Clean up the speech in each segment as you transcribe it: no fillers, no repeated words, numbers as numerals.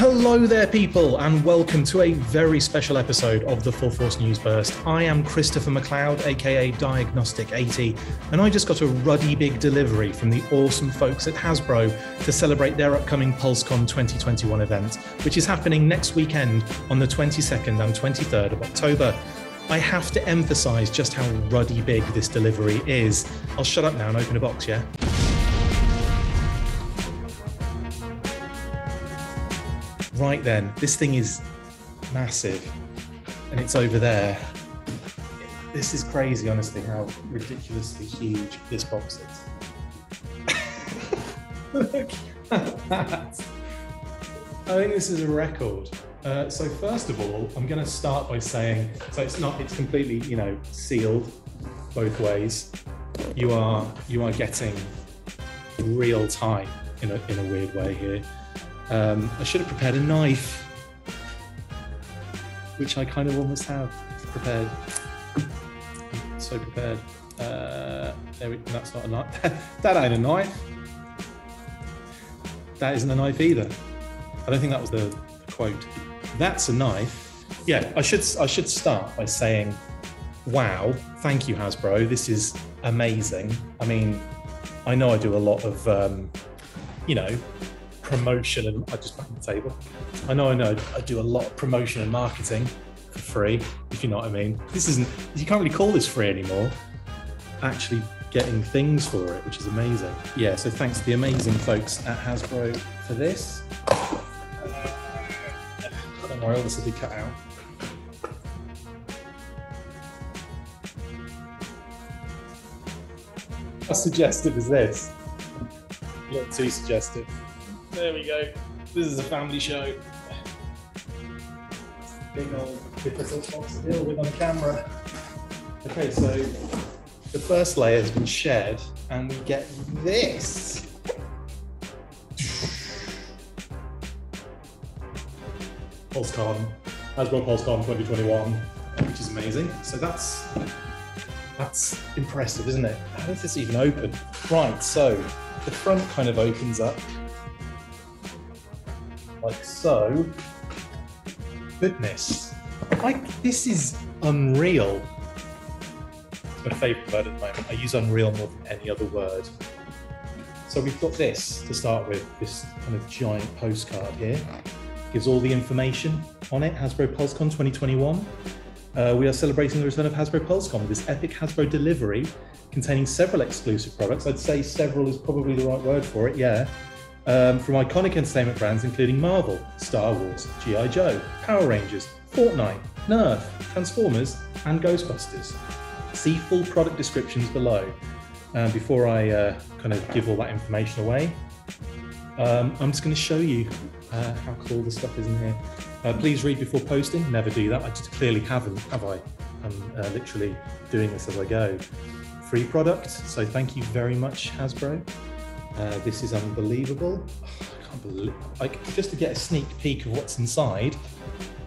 Hello there, people, and welcome to a very special episode of the Full Force Newsburst. I am Christopher McLeod, aka Diagnostic 80, and I just got a ruddy big delivery from the awesome folks at Hasbro to celebrate their upcoming PulseCon 2021 event, which is happening next weekend on the 22nd and 23rd of October. I have to emphasize just how ruddy big this delivery is. I'll shut up now and open a box, yeah? Right then, this thing is massive, and it's over there. This is crazy, honestly, how ridiculously huge this box is. Look at that. I think this is a record. So first of all, I'm going to start by saying, so it's completely, you know, sealed both ways. You are getting real time in a weird way here. I should have prepared a knife, which I kind of almost have prepared. I'm so prepared. That's not a knife. That ain't a knife. That isn't a knife either. I don't think that was the quote. That's a knife. Yeah, I should start by saying, wow, thank you, Hasbro. This is amazing. I mean, I know I do a lot of, promotion, and I just banged the table. I know I do a lot of promotion and marketing for free, if you know what I mean. This isn't, you can't really call this free anymore. Actually getting things for it, which is amazing. Yeah, so thanks to the amazing folks at Hasbro for this. Don't worry, all this will be cut out. How suggestive is this? Not too suggestive. There we go. This is a family show. That's the big old difficult box to deal with on camera. Okay, so the first layer has been shared, and we get this. PulseCon, Hasbro PulseCon 2021, which is amazing. So that's impressive, isn't it? How does this even open? Right, so the front kind of opens up. Like so. Goodness. This is unreal. It's my favourite word at the moment. I use unreal more than any other word. So we've got this to start with, this kind of giant postcard here. Gives all the information on it. Hasbro PulseCon 2021. We are celebrating the return of Hasbro PulseCon with this epic Hasbro delivery containing several exclusive products. I'd say several is probably the right word for it, yeah. From iconic entertainment brands including Marvel, Star Wars, G.I. Joe, Power Rangers, Fortnite, Nerf, Transformers, and Ghostbusters. See full product descriptions below. Before I kind of give all that information away, I'm just going to show you how cool this stuff is in here. Please read before posting. Never do that. I just clearly haven't, have I? I'm literally doing this as I go. Free product, so thank you very much, Hasbro. This is unbelievable. I can't believe, like, just to get a sneak peek of what's inside.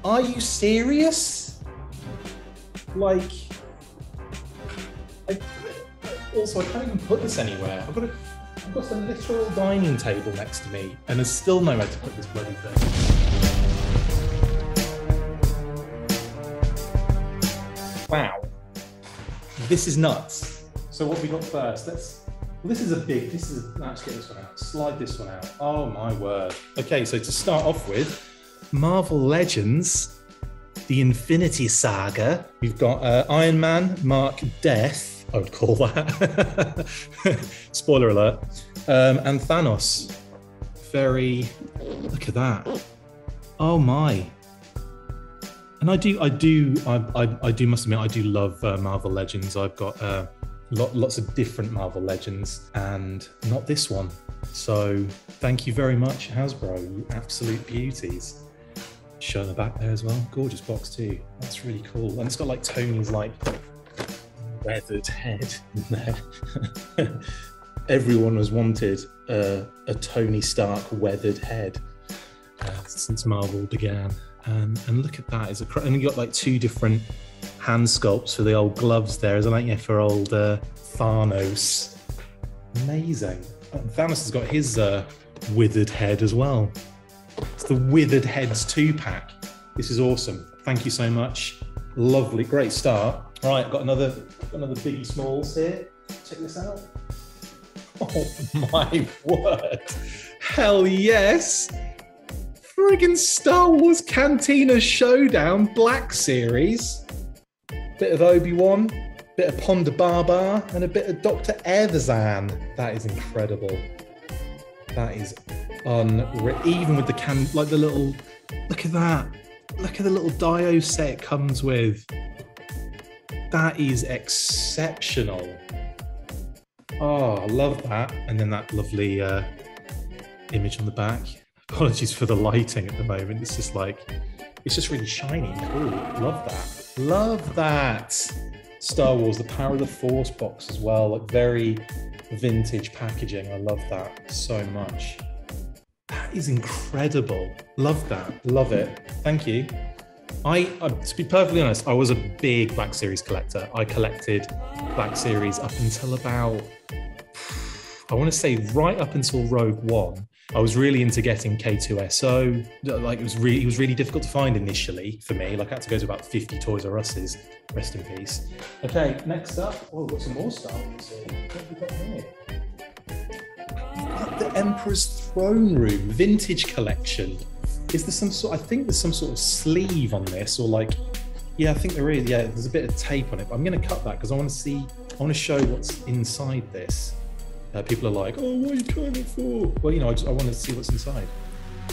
Are you serious? Like, I can't even put this anywhere. I've got a literal dining table next to me, and there's still nowhere to put this bloody thing. Wow, this is nuts. So what have we got first? Let's get this one out. Slide this one out. Oh my word. Okay, so to start off with, Marvel Legends, the Infinity Saga. We've got Iron Man, Mark Death, I would call that. Spoiler alert. And Thanos. Look at that. Oh my. And I do must admit, I do love Marvel Legends. I've got, lots of different Marvel Legends, and not this one. So thank you very much, Hasbro, you absolute beauties. Show the back there as well. Gorgeous box too. That's really cool. And it's got like Tony's like weathered head in there. Everyone has wanted a Tony Stark weathered head since Marvel began. And look at that. And you got like two different hand sculpts for the old gloves there, isn't it? Yeah, for old Thanos. Amazing. And Thanos has got his withered head as well. It's the Withered Heads 2-pack. This is awesome. Thank you so much. Lovely, great start. All right, I've got another biggie smalls here. Check this out. Oh my word. Hell yes. Friggin' Star Wars Cantina Showdown Black Series. Bit of Obi-Wan, bit of Ponda Baba, and a bit of Dr. Evazan. That is incredible. That is unreal. Even with the can, like the little, look at that. Look at the little Dio set it comes with. That is exceptional. Oh, I love that. And then that lovely image on the back. Apologies for the lighting at the moment. It's just like, it's just really shiny. Oh, love that. Love that. Star Wars, the Power of the Force box as well. Like very vintage packaging. I love that so much. That is incredible. Love that. Love it. Thank you. I to be perfectly honest, I was a big Black Series collector. I collected Black Series up until about, I want to say right up until Rogue One. I was really into getting K2SO. Like it was really difficult to find initially for me. Like I had to go to about 50 Toys R Us's. Rest in peace. Okay, next up. Oh, we've got some more Star Wars here. What have we got here? The Emperor's Throne Room Vintage Collection. Is there some sort? I think there's some sort of sleeve on this, or like, yeah, I think there is. Yeah, there's a bit of tape on it. But I'm going to cut that because I want to see. I want to show what's inside this. People are like, "Oh, what are you trying it for?" Well, you know, I want to see what's inside.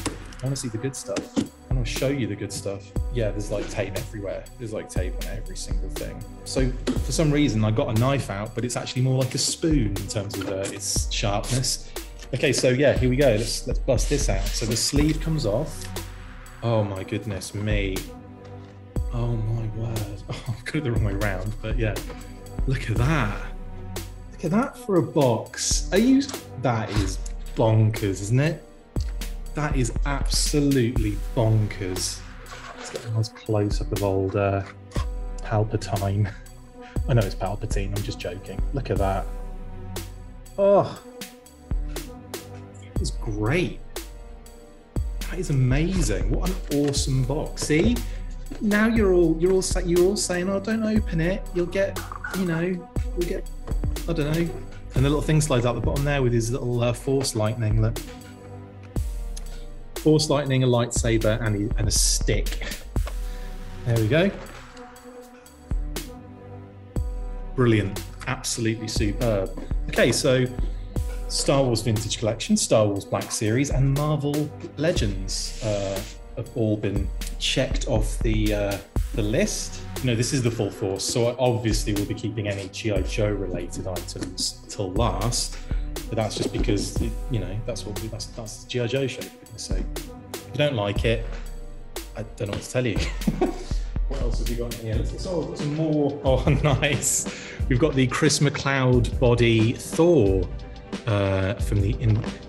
I want to see the good stuff. I want to show you the good stuff. Yeah, there's like tape everywhere. There's like tape on every single thing. So for some reason, I got a knife out, but it's actually more like a spoon in terms of its sharpness. Okay, so yeah, here we go. Let's bust this out. So the sleeve comes off. Oh my goodness me. Oh my word. Oh, I've got it the wrong way around, but yeah. Look at that. Look at that for a box. Are you? That is bonkers, isn't it? That is absolutely bonkers. Let's get a nice close-up of old Palpatine. I know it's Palpatine, I'm just joking. Look at that. Oh. Is great. That is amazing. What an awesome box. See, now you're all saying, "Oh, don't open it. You'll get, you know, we'll get, I don't know." And the little thing slides out the bottom there with his little force lightning. Look, force lightning, a lightsaber, and a stick. There we go. Brilliant. Absolutely superb. Okay, so. Star Wars Vintage Collection, Star Wars Black Series, and Marvel Legends have all been checked off the list. You know, this is the Full Force, so I obviously will be keeping any G.I. Joe related items till last. But that's just because it, you know, that's the G.I. Joe show. So if you don't like it, I don't know what to tell you. What else have you got in here? Oh, there's some more. Oh, nice. We've got the Chris McLeod body Thor. From the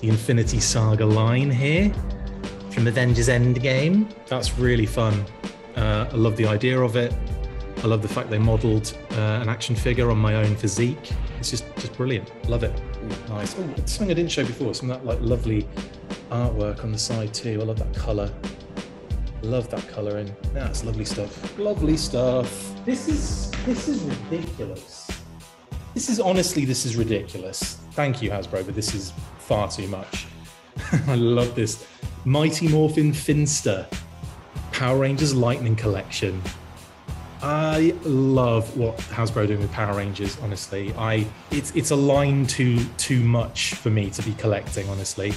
Infinity Saga line here, from Avengers Endgame. That's really fun. I love the idea of it. I love the fact they modelled an action figure on my own physique. It's just brilliant. Love it. Ooh, nice. Oh, something I didn't show before. Some of that like lovely artwork on the side too. I love that colour. Love that colouring. Yeah, that's lovely stuff. Lovely stuff. This is ridiculous. This is ridiculous. Thank you, Hasbro, but this is far too much. I love this. Mighty Morphin Finster, Power Rangers Lightning Collection. I love what Hasbro doing with Power Rangers, honestly. It's a line too much for me to be collecting, honestly.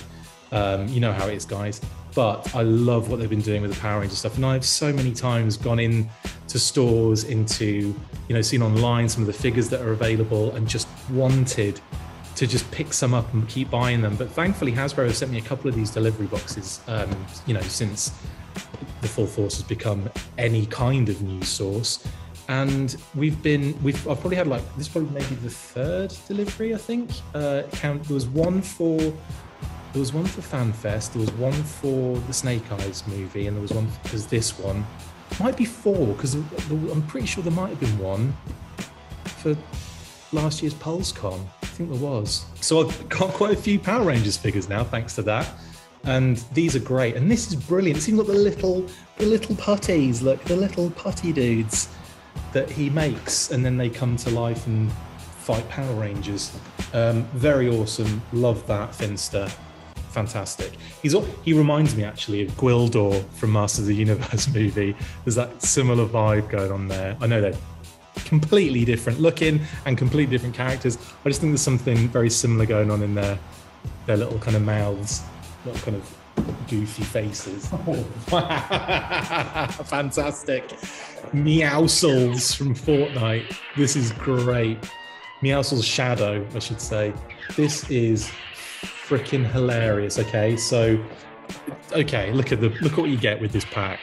You know how it is, guys. But I love what they've been doing with the Power Rangers stuff. And I've so many times gone in to stores, into, you know, seen online some of the figures that are available and just wanted to just pick some up and keep buying them. But thankfully Hasbro has sent me a couple of these delivery boxes, you know, since the Full Force has become any kind of news source. And I've probably had like, this is probably maybe the third delivery, I think. There was one for FanFest, there was one for the Snake Eyes movie, and there was one for this one. Might be four, because I'm pretty sure there might have been one for last year's PulseCon. I think there was. So I've got quite a few Power Rangers figures now, thanks to that. And these are great. And this is brilliant. It's even got the little putties. Look, the little putty dudes that he makes, and then they come to life and fight Power Rangers. Very awesome. Love that Finster. Fantastic. He reminds me actually of Gwildor from Masters of the Universe movie. There's that similar vibe going on there. I know they're completely different looking and completely different characters. I just think there's something very similar going on in their little kind of mouths, little kind of goofy faces. Oh. Fantastic. Meowscles from Fortnite. This is great. Meowscles Shadow, I should say. This is freaking hilarious. Okay, look at what you get with this pack.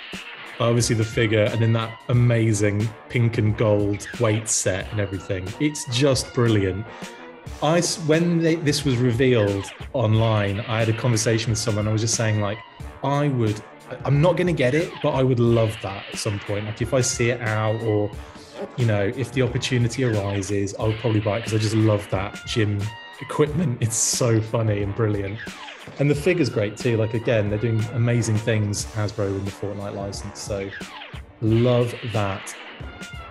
Obviously the figure, and then that amazing pink and gold weight set and everything. It's just brilliant. When this was revealed online, I had a conversation with someone. I was just saying, like, I'm not going to get it, but I would love that at some point. Like, if I see it out, or, you know, if the opportunity arises, I'll probably buy it, because I just love that gym equipment. It's so funny and brilliant, and the figure's great too. Like, again, they're doing amazing things, Hasbro, with the Fortnite license, so love that.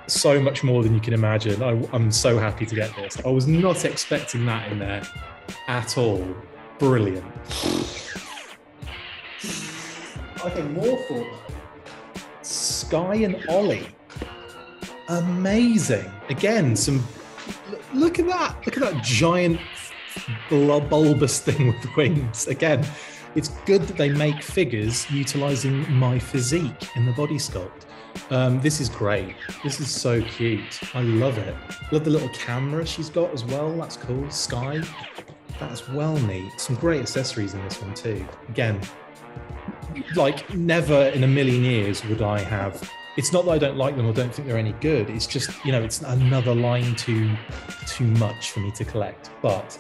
So much more than you can imagine. I'm so happy to get this. I was not expecting that in there at all. Brilliant. Okay, more Fortnite. Sky and Ollie, amazing. Again, look at that. Look at that giant bulbous thing with wings. Again, it's good that they make figures utilizing my physique in the body sculpt. This is great. This is so cute. I love it. Love the little camera she's got as well. That's cool. Sky. That's well neat. Some great accessories in this one too. Again, like, never in a million years would I have. It's not that I don't like them or don't think they're any good. It's just, you know, it's another line too much for me to collect. But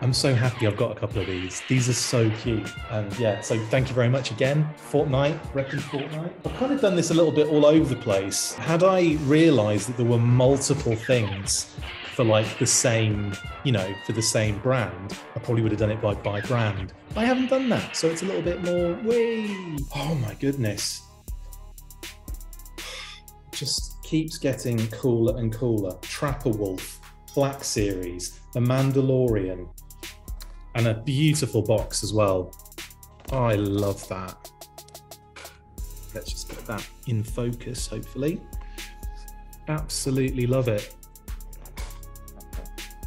I'm so happy I've got a couple of these. These are so cute. And yeah, so thank you very much again. Fortnite, reckon Fortnite. I've kind of done this a little bit all over the place. Had I realized that there were multiple things for, like, the same, you know, for the same brand, I probably would have done it by brand. But I haven't done that, so it's a little bit more, wee. Oh my goodness. Just keeps getting cooler and cooler. Trapper Wolf, Black Series, The Mandalorian, and a beautiful box as well. Oh, I love that. Let's just get that in focus, hopefully. Absolutely love it.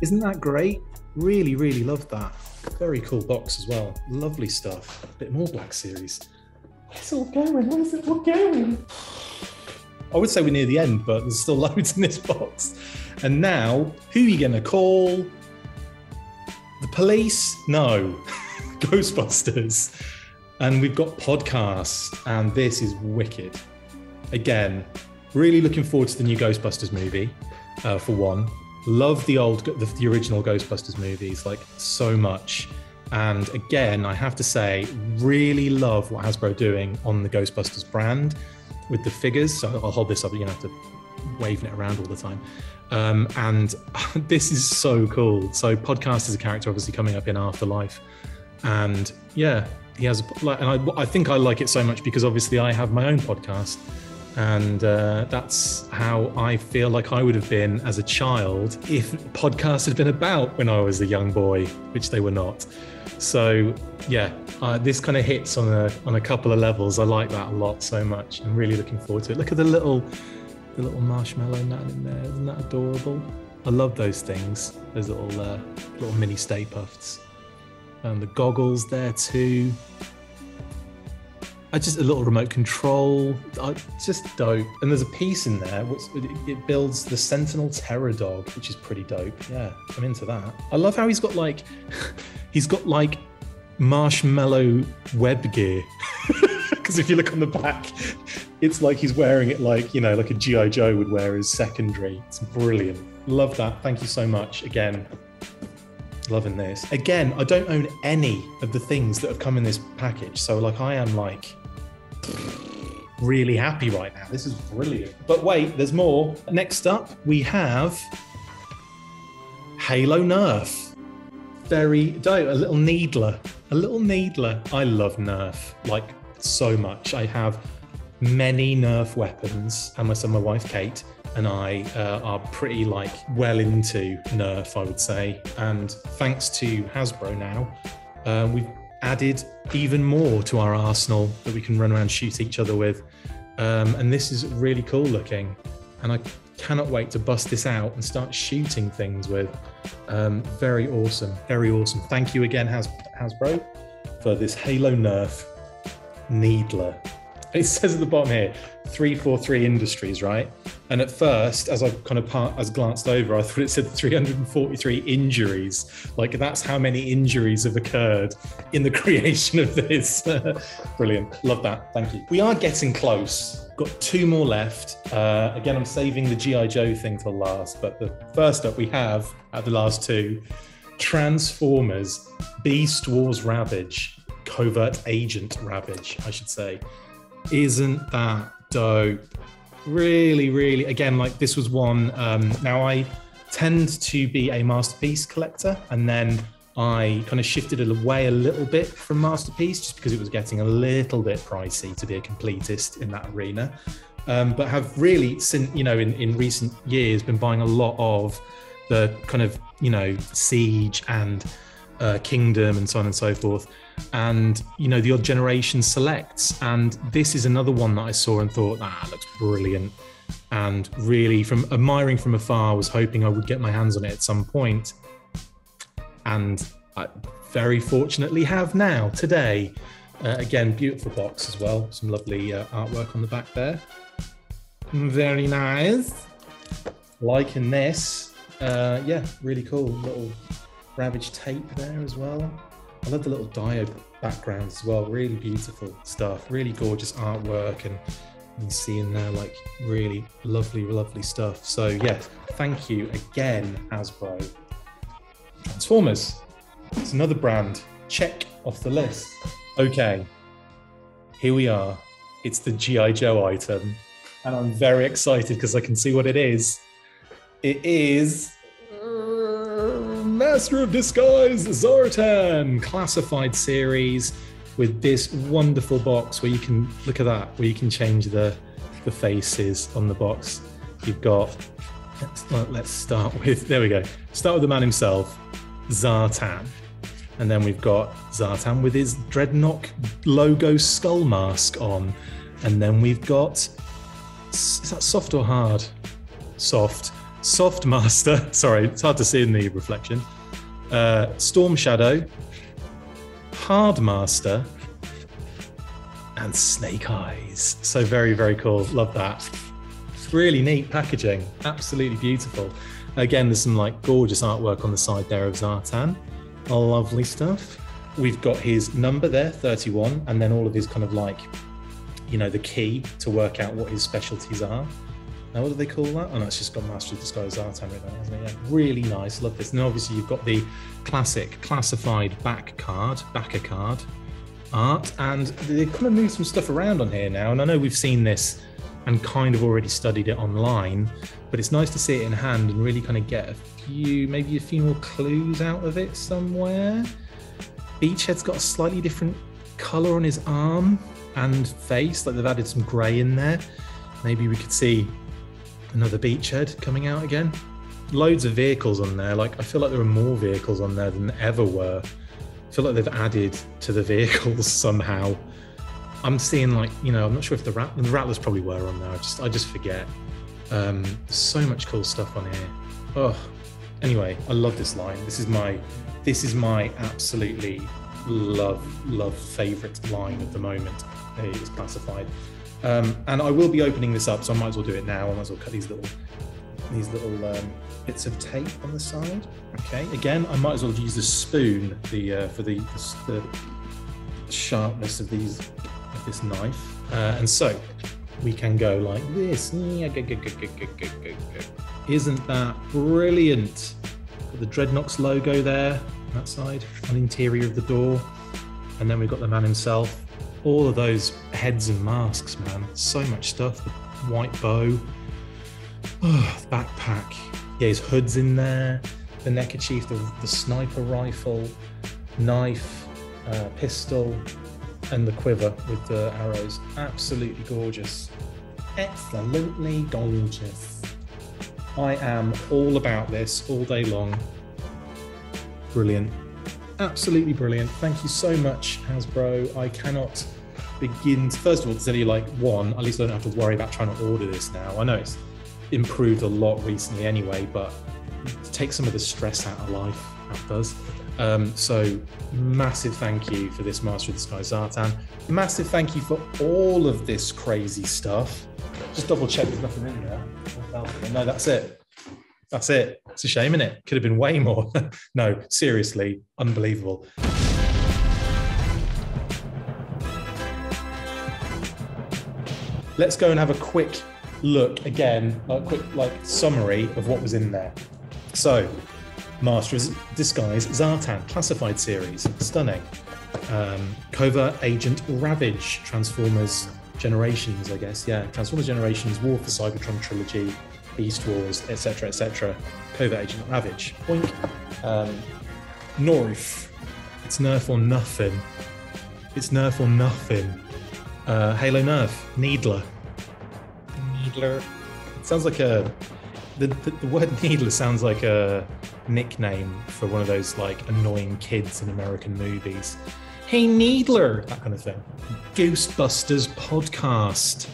Isn't that great? Really, really love that. Very cool box as well. Lovely stuff. A bit more Black Series. Where's it all going? Where's it all going? I would say we're near the end, but there's still loads in this box. And now, who are you going to call? The police? No. Ghostbusters. And we've got Podcast, and this is wicked. Again, really looking forward to the new Ghostbusters movie, for one. Love the original Ghostbusters movies, like, so much. And again, I have to say, really love what Hasbro are doing on the Ghostbusters brand with the figures. So I'll hold this up, you're going to have to wave it around all the time. And this is so cool. So Podcast is a character obviously coming up in Afterlife, and yeah, he has and I think I like it so much because obviously I have my own podcast, and that's how I feel like I would have been as a child if podcasts had been about when I was a young boy, which they were not. So yeah, this kind of hits on a couple of levels. I like that a lot so much. I'm really looking forward to it. Look at the little marshmallow man in there. Isn't that adorable? I love those things. Those little mini Stay Puffs. And the goggles there too. Just a little remote control. Just dope. And there's a piece in there which it builds the Sentinel Terror Dog, which is pretty dope. Yeah, I'm into that. I love how he's got like marshmallow web gear. Because if you look on the back, it's like he's wearing it like, you know, like a G.I. Joe would wear his secondary. It's brilliant. Love that. Thank you so much. Again, loving this. Again, I don't own any of the things that have come in this package. So like, I am like really happy right now. This is brilliant. But wait, there's more. Next up, we have Halo Nerf. Very dope. A little needler. A little needler. I love Nerf, like, so much. I have many Nerf weapons, and my son, my wife Kate, and I are pretty, like, well into Nerf, I would say. And thanks to Hasbro now, we've added even more to our arsenal that we can run around and shoot each other with. And this is really cool looking, and I cannot wait to bust this out and start shooting things with. Very awesome, very awesome. Thank you again, Hasbro, for this Halo Nerf needler. It says at the bottom here, 343 Industries, right? And at first, as I kind of glanced over, I thought it said 343 injuries. Like, that's how many injuries have occurred in the creation of this. Brilliant. Love that. Thank you. We are getting close. Got two more left. Again, I'm saving the G.I. Joe thing till last, but the first up we have, at the last two, Transformers, Beast Wars Ravage, Covert Agent Ravage, I should say. Isn't that dope? Really, really, again, like, this was one, now I tend to be a masterpiece collector, and then I kind of shifted away a little bit from masterpiece just because it was getting a little bit pricey to be a completist in that arena, but have really, you know, in recent years been buying a lot of the kind of, you know, Siege and Kingdom and so on and so forth, and, you know, the odd Generation selects, and this is another one that I saw and thought, ah, looks brilliant, and really, from admiring from afar, was hoping I would get my hands on it at some point, and I very fortunately have now today. Again, beautiful box as well, some lovely artwork on the back there, very nice, liking this. Yeah, really cool little Ravage tape there as well. I love the little diode backgrounds as well. Really beautiful stuff. Really gorgeous artwork, and seeing now, like, really lovely, lovely stuff. So yes, thank you again, Hasbro. Transformers. It's another brand. Check off the list. Okay. Here we are. It's the G.I. Joe item, and I'm very excited because I can see what it is. It is Master of Disguise Zartan classified series, with this wonderful box where you can look at that, where you can change the faces on the box. You've got, let's start with, there we go, start with the man himself, Zartan, and then we've got Zartan with his Dreadnought logo skull mask on, and then we've got, is that soft or hard? Soft. Soft Master, sorry, it's hard to see in the reflection. Storm Shadow, Hard Master, and Snake Eyes. So very, very cool. Love that. Really neat packaging. Absolutely beautiful. Again, there's some, like, gorgeous artwork on the side there of Zartan. Lovely stuff. We've got his number there, 31, and then all of his kind of, like, you know, the key to work out what his specialties are. Now, what do they call that? Oh no, it's just got Master of Disguise Zartan with it, hasn't it? Yeah, really nice, love this. And obviously you've got the classic classified backer card art, and they kind of moved some stuff around on here now, and I know we've seen this and kind of already studied it online, but it's nice to see it in hand and really kind of get maybe a few more clues out of it somewhere. Beachhead's got a slightly different color on his arm and face, like they've added some gray in there. Maybe we could see another Beachhead coming out again. Loads of vehicles on there. Like, I feel like there are more vehicles on there than ever were. I feel like they've added to the vehicles somehow. I'm seeing, like, you know, I'm not sure if the Rattlers probably were on there. I just forget. So much cool stuff on here. Oh, anyway, I love this line. This is my absolutely love favorite line at the moment. It is classified. And I will be opening this up, so I might as well do it now. I might as well cut these little bits of tape on the side. Okay. Again, I might as well use the spoon for the sharpness of this knife. And so we can go like this. Yeah, go. Isn't that brilliant? Got the Dreadnoks logo there on that side, on the interior of the door, and then we've got the man himself. All of those heads and masks, man. So much stuff. The white bow, oh, the backpack. Yeah, his hood's in there. The neckerchief, the sniper rifle, knife, pistol, and the quiver with the arrows. Absolutely gorgeous. Absolutely gorgeous. I am all about this all day long. Brilliant. Absolutely brilliant. Thank you so much, Hasbro. I cannot begin to, first of all, to tell you like one, at least I don't have to worry about trying to order this now. I know it's improved a lot recently anyway, but to take some of the stress out of life, that does. So massive thank you for this Master of the Sky Zartan. Massive thank you for all of this crazy stuff. Just double check there's nothing in there. No, that's it. That's it. It's a shame, isn't it? Could have been way more. No, seriously, unbelievable. Let's go and have a quick look again, a quick like summary of what was in there. So, Master of Disguise Zartan, Classified Series, stunning. Covert Agent Ravage, Transformers Generations, I guess, yeah. Transformers Generations, War for Cybertron Trilogy, Beast Wars, etc., etc. Covert Agent Ravage, boink. Nerf, it's Nerf or nothing. It's Nerf or nothing. Halo Nerf, Needler. Needler. It sounds like a... The word Needler sounds like a nickname for one of those like annoying kids in American movies. Hey Needler, that kind of thing. Ghostbusters Podcast,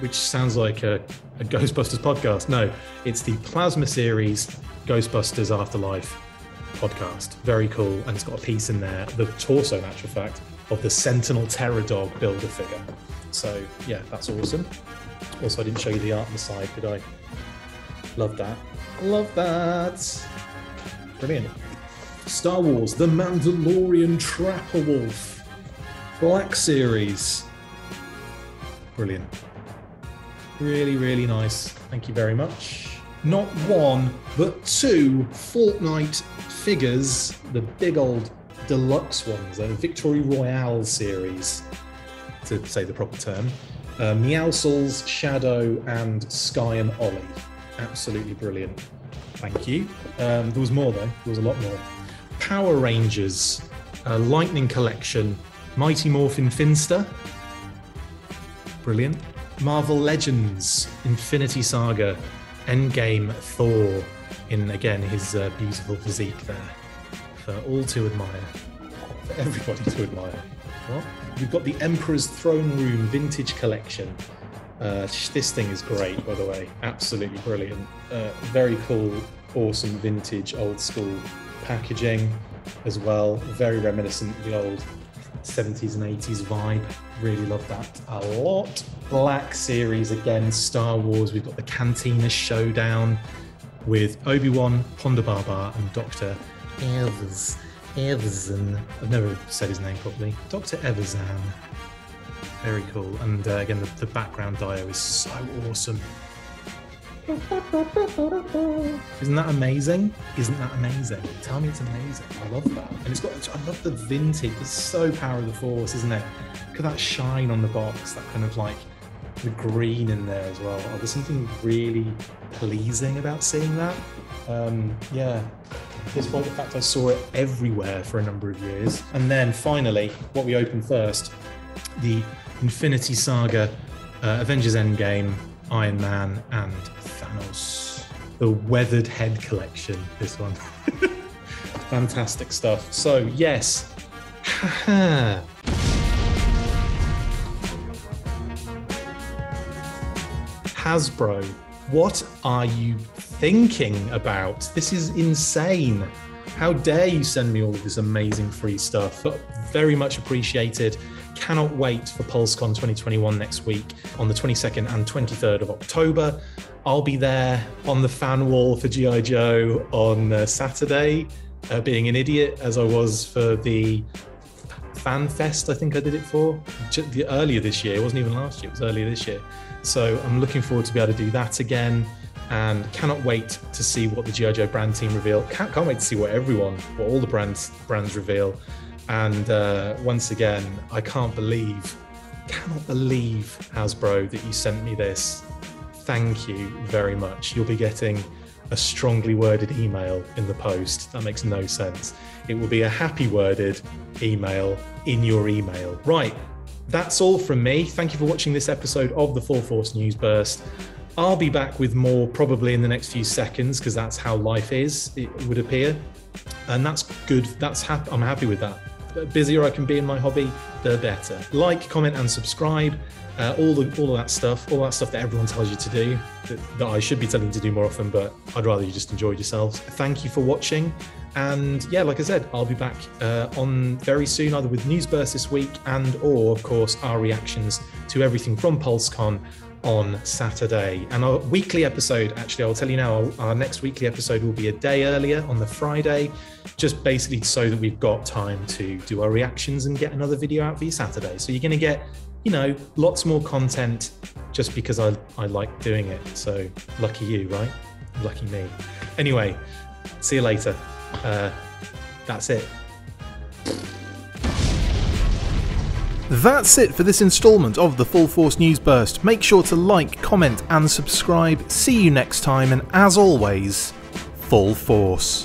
which sounds like a Ghostbusters podcast. No, it's the Plasma Series Ghostbusters Afterlife podcast. Very cool, and it's got a piece in there, the torso in actual fact, of the Sentinel Terror Dog builder figure. So yeah, that's awesome. Also, I didn't show you the art on the side, did I? Love that. Love that. Brilliant. Star Wars, The Mandalorian Trapper Wolf. Black Series. Brilliant. Really, really nice. Thank you very much. Not one, but two Fortnite figures. The big old deluxe ones. The Victory Royale series, to say the proper term. Meowscles, Shadow, and Sky and Ollie. Absolutely brilliant. Thank you. There was more though. There was a lot more. Power Rangers, Lightning Collection, Mighty Morphin Finster. Brilliant. Marvel Legends, Infinity Saga, Endgame Thor, in again his beautiful physique there. For all to admire. For everybody to admire. What? You've got the Emperor's Throne Room Vintage Collection. This thing is great, by the way. Absolutely brilliant. Very cool, awesome, vintage, old school packaging as well. Very reminiscent of the old 70s and 80s vibe. Really love that a lot. Black Series, again, Star Wars. We've got the Cantina Showdown with Obi-Wan, Ponda Barbar, and Dr. Evazan. I've never said his name properly. Dr. Evazan. Very cool. And again, the background dio is so awesome. Isn't that amazing? Isn't that amazing? Tell me it's amazing. I love that. And it's got, I love the vintage. It's so Power of the Force, isn't it? Look at that shine on the box, that kind of like the green in there as well. Oh, there's something really pleasing about seeing that. Yeah. This one, in fact, I saw it everywhere for a number of years. And then finally, what we opened first, the Infinity Saga, Avengers Endgame, Iron Man, and Thanos. The Weathered Head Collection, this one. Fantastic stuff. So, yes. Hasbro, what are you thinking about? This is insane. How dare you send me all of this amazing free stuff. Very much appreciated. Cannot wait for PulseCon 2021 next week on the 22nd and 23rd of October. I'll be there on the fan wall for G.I. Joe on Saturday, being an idiot as I was for the Fan Fest, I think I did it for, earlier this year. It wasn't even last year, it was earlier this year. So I'm looking forward to be able to do that again, and cannot wait to see what the G.I. Joe brand team reveal. Can't wait to see what all the brands reveal. And once again, I cannot believe, Hasbro, that you sent me this. Thank you very much. You'll be getting a strongly worded email in the post. That makes no sense. It will be a happy worded email in your email. Right, that's all from me. Thank you for watching this episode of the Full Force News Burst. I'll be back with more probably in the next few seconds, because that's how life is, it would appear. And that's good. I'm happy with that. The busier I can be in my hobby, the better. Like, comment and subscribe. All of that stuff that everyone tells you to do, that I should be telling you to do more often, but I'd rather you just enjoyed yourselves. Thank you for watching. And yeah, like I said, I'll be back on very soon, either with news bursts this week and or, of course, our reactions to everything from PulseCon on Saturday. And our weekly episode, actually, I'll tell you now, our next weekly episode will be a day earlier on the Friday, just basically so that we've got time to do our reactions and get another video out for you Saturday. So you're going to get, you know, lots more content just because I like doing it. So lucky you, right? Lucky me. Anyway, see you later. That's it. That's it for this installment of the Full Force News Burst. Make sure to like, comment and subscribe. See you next time, and as always, Full Force.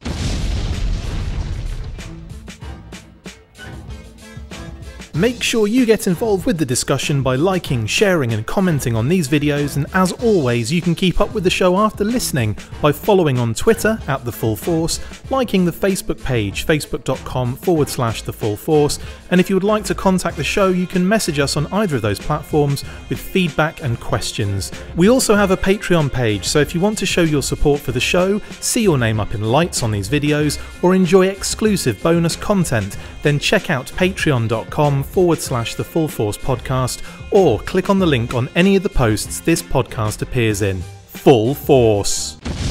Make sure you get involved with the discussion by liking, sharing and commenting on these videos, and as always you can keep up with the show after listening by following on Twitter at The Full Force, liking the Facebook page, facebook.com/The Full Force, and if you would like to contact the show you can message us on either of those platforms with feedback and questions. We also have a Patreon page, so if you want to show your support for the show, see your name up in lights on these videos, or enjoy exclusive bonus content, then check out patreon.com/The Full Force Podcast, or click on the link on any of the posts this podcast appears in. Full Force.